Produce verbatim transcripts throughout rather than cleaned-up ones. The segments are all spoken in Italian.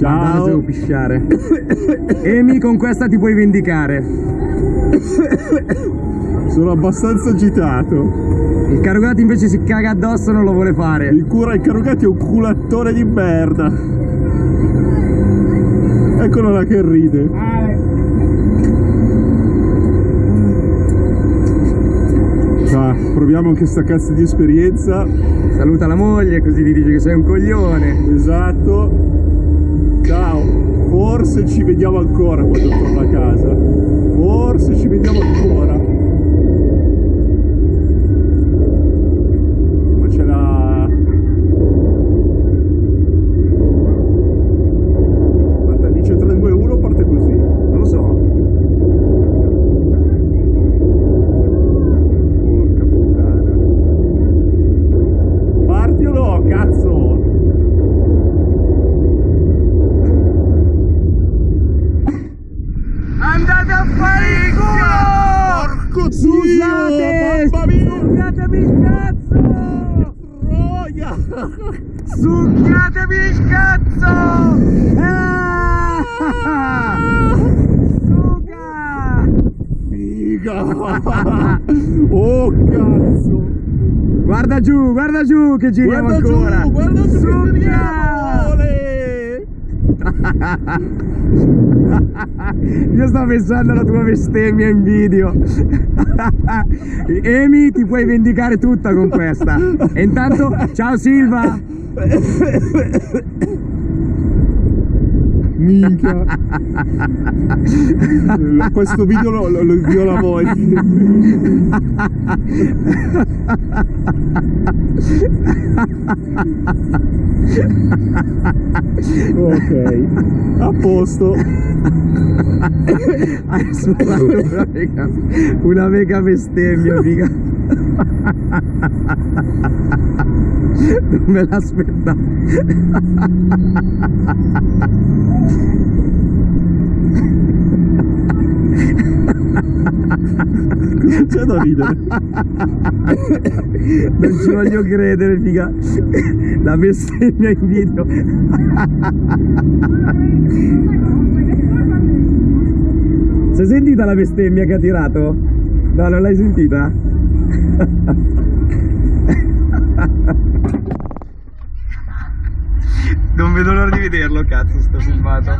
Ciao. Devo pisciare. Emi, con questa ti puoi vendicare. Sono abbastanza agitato. Il Carugati invece si caga addosso e non lo vuole fare. Il cura il Carugati è un culattone di merda. Eccolo là che ride. Ah, proviamo anche sta cazzo di esperienza. Saluta la moglie così gli dici che sei un coglione. Esatto. Ciao, forse ci vediamo ancora quando torno a casa. Forse ci vediamo ancora. Ma c'è la... Guarda, dice tre due uno parte così. Non lo so. Porca puttana. Parti o no, cazzo? Scusate, succhiatemi il cazzo! Troia! Succhiatemi il cazzo! Ah! Suca! Figa! Oh cazzo! Guarda giù, guarda giù che giriamo guarda ancora! Giù, guarda giù, suca! Che giriamo, io sto pensando alla tua bestemmia in video. Emi, ti puoi vendicare tutta con questa. E intanto, ciao Silva. Minchia. Questo video lo, lo, lo invio alla moglie. Ok, a posto. Hai suonato una mega, una mega bestemmia, figa. Non me l'aspettavo. Cosa c'è da ridere? Non ci voglio credere, figa. La bestemmia in video. Si è sentita la bestemmia che ha tirato? No, non l'hai sentita? Non vedo l'ora di vederlo, cazzo, sto filmato.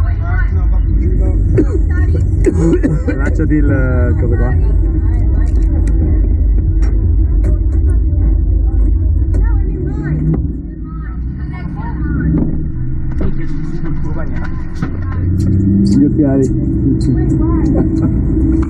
Lasciati il coso qua. Gli occhiali.